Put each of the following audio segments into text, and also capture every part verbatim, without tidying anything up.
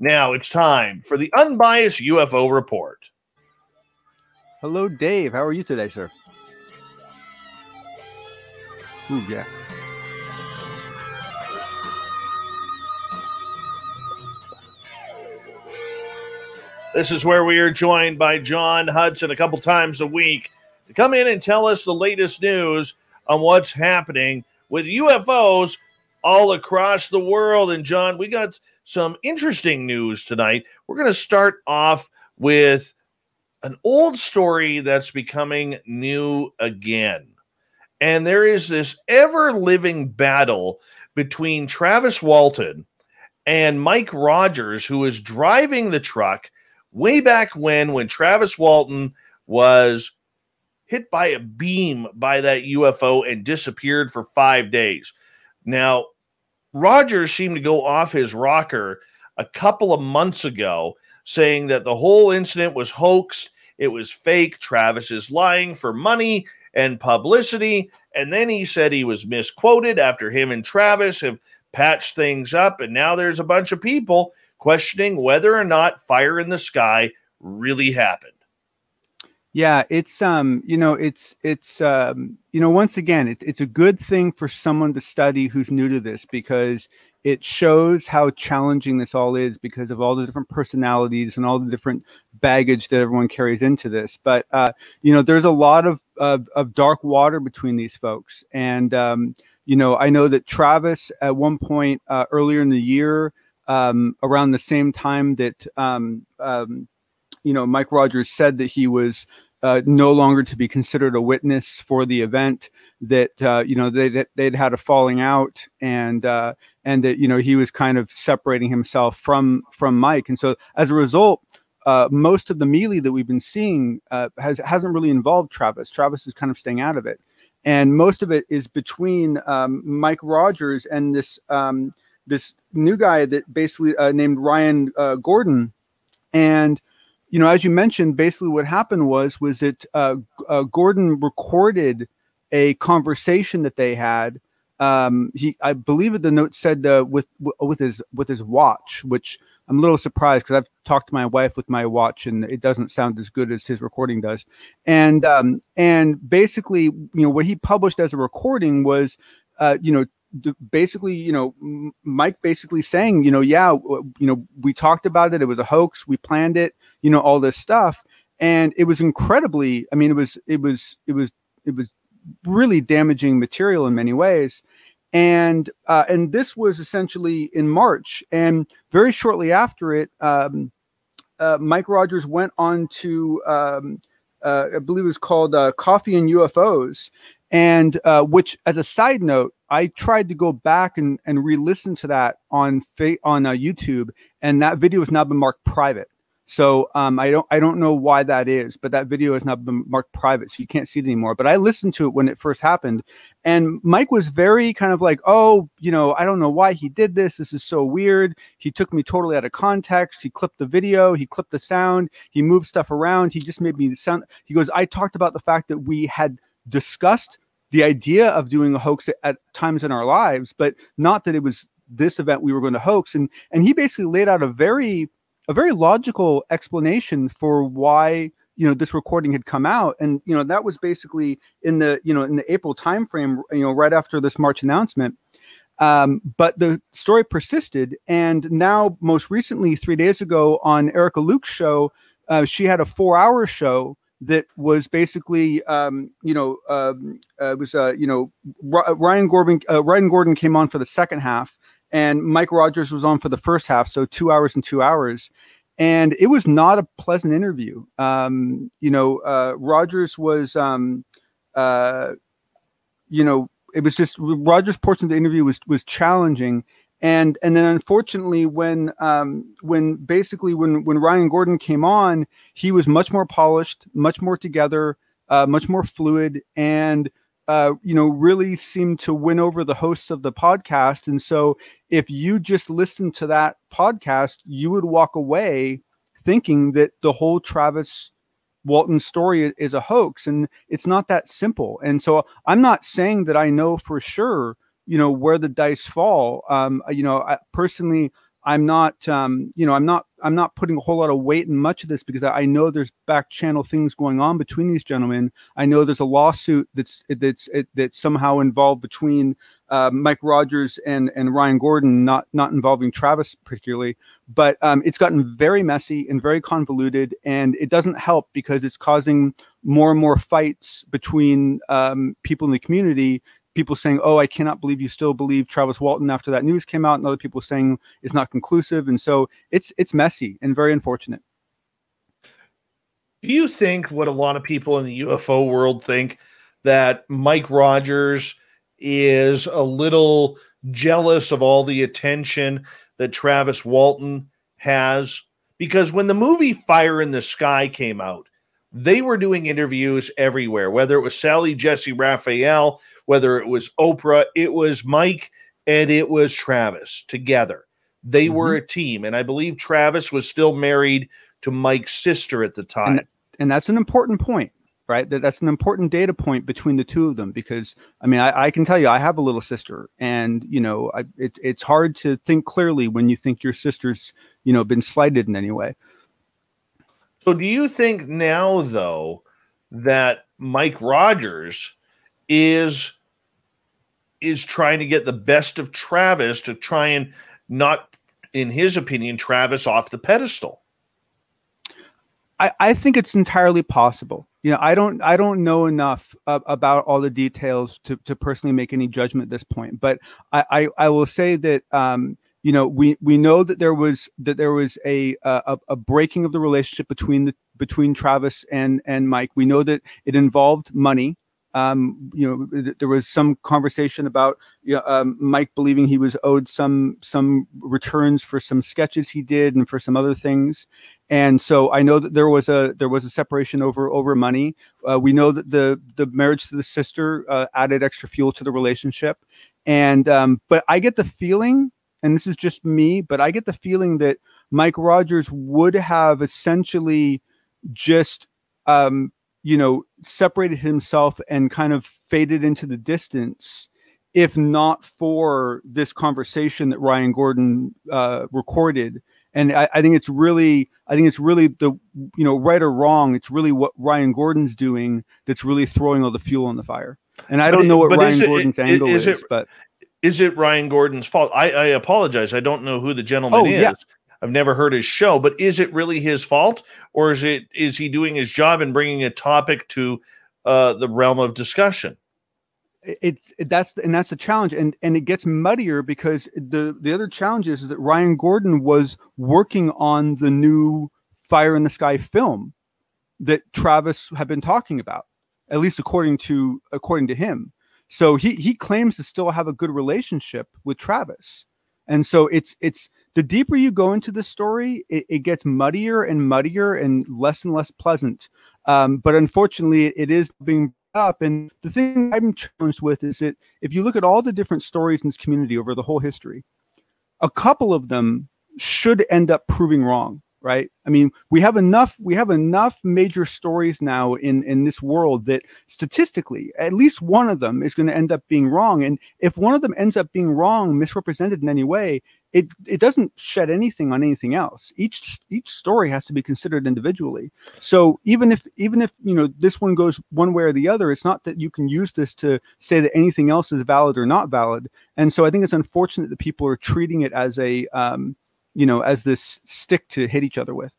Now it's time for the Unbiased U F O Report. Hello, Dave. How are you today, sir? Ooh, yeah. This is where we are joined by Jon Hudson a couple times a week to come in and tell us the latest news on what's happening with U F Os all across the world. And, Jon, we got some interesting news tonight. We're going to start off with an old story that's becoming new again. And there is this ever-living battle between Travis Walton and Mike Rogers, who is driving the truck way back when, when Travis Walton was hit by a beam by that U F O and disappeared for five days. Now, Rogers seemed to go off his rocker a couple of months ago, saying that the whole incident was hoaxed, it was fake, Travis is lying for money and publicity, and then he said he was misquoted after him and Travis have patched things up, and now there's a bunch of people questioning whether or not Fire in the Sky really happened. Yeah, it's, um, you know, it's, it's, um, you know, once again, it, it's a good thing for someone to study who's new to this, because it shows how challenging this all is because of all the different personalities and all the different baggage that everyone carries into this. But, uh, you know, there's a lot of, of, of dark water between these folks. And, um, you know, I know that Travis at one point uh, earlier in the year, um, around the same time that, um, um, you know, Mike Rogers said that he was uh, no longer to be considered a witness for the event, that, uh, you know, they'd, they'd had a falling out, and, uh, and that, you know, he was kind of separating himself from, from Mike. And so as a result, uh, most of the melee that we've been seeing uh, has, hasn't really involved Travis. Travis is kind of staying out of it. And most of it is between um, Mike Rogers and this, um, this new guy that basically uh, named Ryan uh, Gordon. And, you know, as you mentioned, basically what happened was, was that uh, uh, Gordon recorded a conversation that they had. Um, he, I believe the note said uh, with, with his, with his watch, which I'm a little surprised because I've talked to my wife with my watch and it doesn't sound as good as his recording does. And, um, and basically, you know, what he published as a recording was, uh, you know, basically, you know, Mike basically saying, you know, yeah, you know, we talked about it. It was a hoax. We planned it, you know, all this stuff. And it was incredibly, I mean, it was, it was, it was, it was really damaging material in many ways. And, uh, and this was essentially in March, and very shortly after it, um, uh, Mike Rogers went on to, um, uh, I believe it was called uh, Coffee and U F Os. And uh, which, as a side note, I tried to go back and, and re-listen to that on on uh, YouTube, and that video has now been marked private. So um, I don't I don't know why that is, but that video has now been marked private, so you can't see it anymore. But I listened to it when it first happened, and Mike was very kind of like, "Oh, you know, I don't know why he did this. This is so weird. He took me totally out of context. He clipped the video. He clipped the sound. He moved stuff around. He just made me sound." He goes, "I talked about the fact that we had discussed the idea of doing a hoax at, at times in our lives, but not that it was this event we were going to hoax." And and he basically laid out a very a very logical explanation for why, you know, this recording had come out. And, you know, that was basically in the, you know, in the April timeframe, you know, right after this March announcement. Um, but the story persisted. And now, most recently, three days ago on Erica Luke's show, uh, she had a four hour show that was basically, um, you know, uh, uh, was, uh, you know, Ryan Gordon, uh, Ryan Gordon came on for the second half, and Mike Rogers was on for the first half. So two hours and two hours. And it was not a pleasant interview. Um, you know, uh, Rogers was, um, uh, you know, it was just Rogers' portion of the interview was, was challenging. And, and then unfortunately, when, um, when basically when, when Ryan Gordon came on, he was much more polished, much more together, uh, much more fluid, and, uh, you know, really seemed to win over the hosts of the podcast. And so if you just listened to that podcast, you would walk away thinking that the whole Travis Walton story is a hoax, and it's not that simple. And so I'm not saying that I know for sure, you know, where the dice fall. Um, you know, I, personally, I'm not, um, you know, I'm not, I'm not putting a whole lot of weight in much of this because I, I know there's back channel things going on between these gentlemen. I know there's a lawsuit that's that's it, that's somehow involved between uh, Mike Rogers and and Ryan Gordon, not not involving Travis particularly. But um, it's gotten very messy and very convoluted, and it doesn't help because it's causing more and more fights between um, people in the community. People saying, oh, I cannot believe you still believe Travis Walton after that news came out. And other people saying it's not conclusive. And so it's it's messy and very unfortunate. Do you think what a lot of people in the U F O world think, that Mike Rogers is a little jealous of all the attention that Travis Walton has? Because when the movie Fire in the Sky came out, they were doing interviews everywhere, whether it was Sally Jesse Raphael, whether it was Oprah, it was Mike, and it was Travis together. They mm-hmm. were a team, and I believe Travis was still married to Mike's sister at the time. And, and that's an important point, right? That That's an important data point between the two of them because, I mean, I, I can tell you I have a little sister, and, you know, I, it, it's hard to think clearly when you think your sister's, you know, been slighted in any way. So do you think now, though, that Mike Rogers is is trying to get the best of Travis to try and not, in his opinion, Travis off the pedestal? I, I think it's entirely possible. You know, I don't I don't know enough uh, about all the details to, to personally make any judgment at this point. But I, I, I will say that um, you know, we we know that there was that there was a, a a breaking of the relationship between the between Travis and and Mike. We know that it involved money. Um, you know, th there was some conversation about you know, um, Mike believing he was owed some some returns for some sketches he did and for some other things. And so I know that there was a there was a separation over over money. Uh, we know that the the marriage to the sister uh, added extra fuel to the relationship. And um, but I get the feeling, and this is just me, but I get the feeling that Mike Rogers would have essentially just, um, you know, separated himself and kind of faded into the distance if not for this conversation that Ryan Gordon uh, recorded. And I, I think it's really, I think it's really the, you know, right or wrong, it's really what Ryan Gordon's doing that's really throwing all the fuel on the fire. And I don't know what Ryan Gordon's angle is, but... Is it Ryan Gordon's fault? I, I apologize. I don't know who the gentleman oh, is. Yeah. I've never heard his show, but is it really his fault, or is it is he doing his job and bringing a topic to uh, the realm of discussion? It's it, that's and that's the challenge, and and it gets muddier because the the other challenge is, is that Ryan Gordon was working on the new Fire in the Sky film that Travis had been talking about, at least according to according to him. So he he claims to still have a good relationship with Travis, and so it's it's the deeper you go into the story, it, it gets muddier and muddier and less and less pleasant. Um, but unfortunately, it is being brought up. And the thing I'm challenged with is that if you look at all the different stories in this community over the whole history, a couple of them should end up proving wrong. Right. I mean, we have enough we have enough major stories now in, in this world that statistically, at least one of them is going to end up being wrong. And if one of them ends up being wrong, misrepresented in any way, it, it doesn't shed anything on anything else. Each each story has to be considered individually. So even if even if, you know, this one goes one way or the other, it's not that you can use this to say that anything else is valid or not valid. And so I think it's unfortunate that people are treating it as a um, you know, as this stick to hit each other with.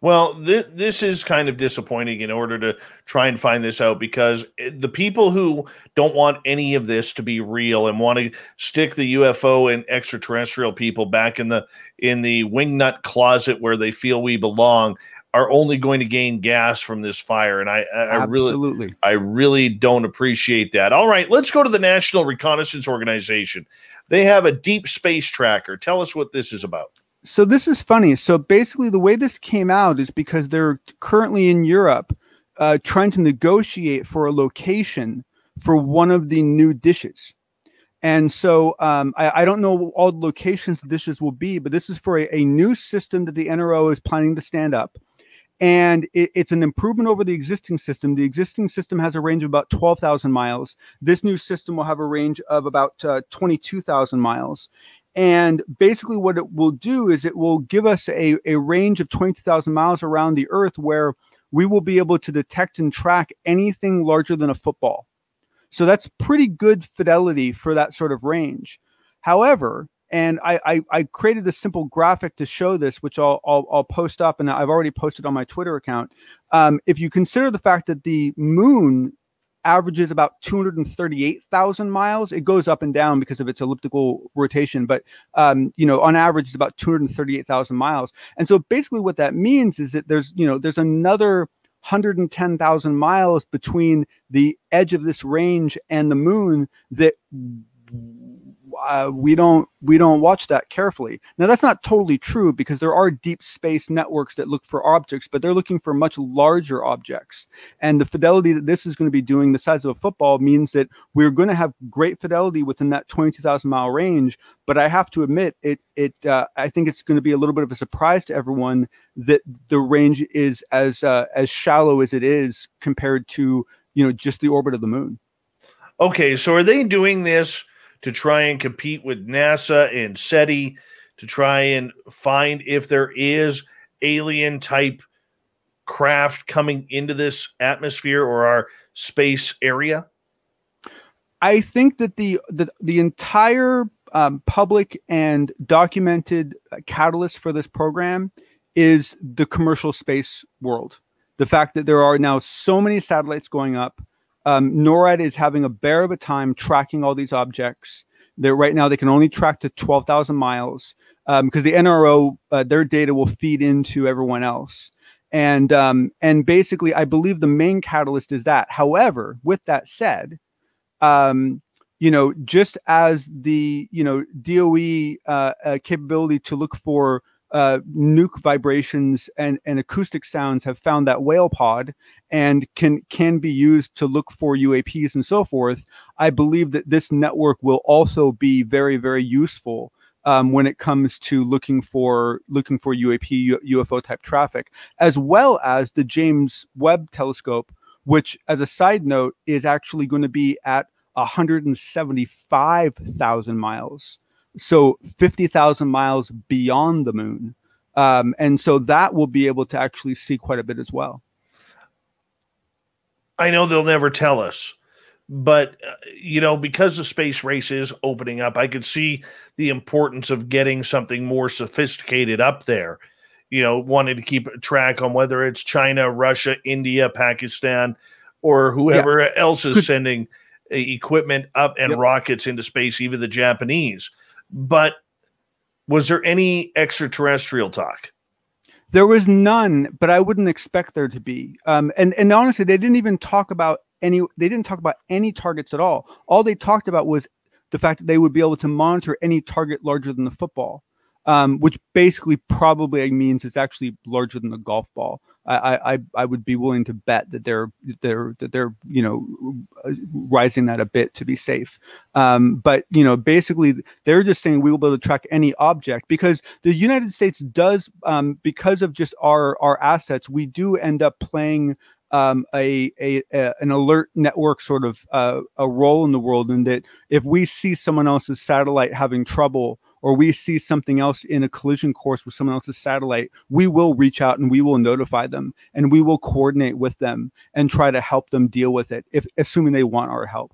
Well, th this is kind of disappointing in order to try and find this out, because the people who don't want any of this to be real and want to stick the U F O and extraterrestrial people back in the, in the wingnut closet where they feel we belong are only going to gain gas from this fire. And I, I, I really, I really don't appreciate that. All right, let's go to the National Reconnaissance Organization. They have a deep space tracker. Tell us what this is about. So this is funny. So basically the way this came out is because they're currently in Europe uh, trying to negotiate for a location for one of the new dishes. And so um, I, I don't know all the locations the dishes will be, but this is for a, a new system that the N R O is planning to stand up. And it, it's an improvement over the existing system. The existing system has a range of about twelve thousand miles. This new system will have a range of about uh, twenty-two thousand miles. And basically what it will do is it will give us a, a range of twenty-two thousand miles around the Earth where we will be able to detect and track anything larger than a football. So that's pretty good fidelity for that sort of range. However, and I, I, I created a simple graphic to show this, which I'll, I'll, I'll post up, and I've already posted on my Twitter account. Um, if you consider the fact that the moon averages about two hundred thirty-eight thousand miles. It goes up and down because of its elliptical rotation, but um, you know, on average, it's about two hundred thirty-eight thousand miles. And so basically what that means is that there's, you know, there's another one hundred ten thousand miles between the edge of this range and the moon that uh, we don't, we don't watch that carefully. Now that's not totally true because there are deep space networks that look for objects, but they're looking for much larger objects. And the fidelity that this is going to be doing, the size of a football, means that we're going to have great fidelity within that twenty-two thousand mile range. But I have to admit, it, it, uh, I think it's going to be a little bit of a surprise to everyone that the range is as, uh, as shallow as it is compared to, you know, just the orbit of the moon. Okay. So are they doing this to try and compete with NASA and SETI, to try and find if there is alien-type craft coming into this atmosphere or our space area? I think that the, the, the entire um, public and documented catalyst for this program is the commercial space world. The fact that there are now so many satellites going up. Um, NORAD is having a bear of a time tracking all these objects. They're, right now, they can only track to twelve thousand miles because um, the N R O, uh, their data will feed into everyone else. And, um, and basically, I believe the main catalyst is that. However, with that said, um, you know, just as the, you know, D O E uh, uh, capability to look for Uh, nuke vibrations and, and acoustic sounds have found that whale pod and can, can be used to look for U A Ps and so forth, I believe that this network will also be very, very useful um, when it comes to looking for, looking for U A P, U F O type traffic, as well as the James Webb Telescope, which, as a side note, is actually going to be at one hundred seventy-five thousand miles. So fifty thousand miles beyond the moon. Um, and so that will be able to actually see quite a bit as well. I know they'll never tell us, but uh, you know, because the space race is opening up, I could see the importance of getting something more sophisticated up there. You know, wanting to keep track on whether it's China, Russia, India, Pakistan, or whoever yeah. else is sending equipment up and yep. rockets into space, even the Japanese. But was there any extraterrestrial talk? There was none, but I wouldn't expect there to be. Um, and, and honestly, they didn't even talk about any, they didn't talk about any targets at all. All they talked about was the fact that they would be able to monitor any target larger than the football, um, which basically probably means it's actually larger than the golf ball. I, I, I would be willing to bet that they're, they're, that they're, you know, rising that a bit to be safe. Um, but, you know, basically they're just saying we will be able to track any object because the United States does, um, because of just our, our assets, we do end up playing um, a, a, a, an alert network sort of uh, a role in the world. And that if we see someone else's satellite having trouble, or we see something else in a collision course with someone else's satellite, we will reach out and we will notify them and we will coordinate with them and try to help them deal with it, if assuming they want our help.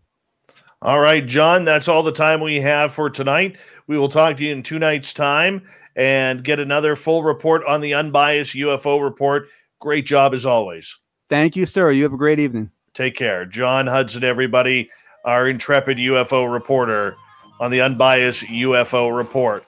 All right, Jon, that's all the time we have for tonight. We will talk to you in two nights' time and get another full report on the Unbiased U F O Report. Great job as always. Thank you, sir. You have a great evening. Take care. Jon Hudson, everybody, our intrepid U F O reporter on the Unbiased U F O Report.